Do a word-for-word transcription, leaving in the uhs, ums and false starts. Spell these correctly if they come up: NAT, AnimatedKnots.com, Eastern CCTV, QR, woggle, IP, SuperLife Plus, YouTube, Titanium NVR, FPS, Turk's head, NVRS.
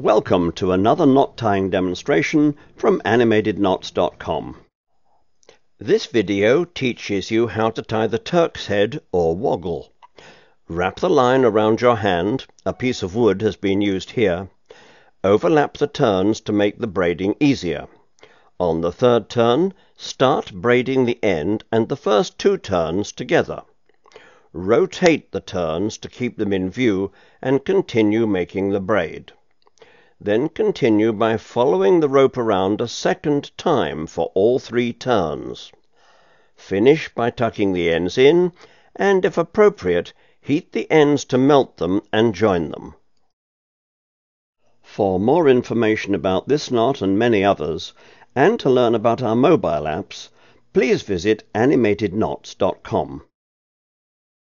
Welcome to another knot tying demonstration from animated knots dot com. This video teaches you how to tie the Turk's head or woggle. Wrap the line around your hand, a piece of wood has been used here. Overlap the turns to make the braiding easier. On the third turn, start braiding the end and the first two turns together. Rotate the turns to keep them in view and continue making the braid. Then continue by following the rope around a second time for all three turns. Finish by tucking the ends in, and if appropriate, heat the ends to melt them and join them. For more information about this knot and many others, and to learn about our mobile apps, please visit animated knots dot com.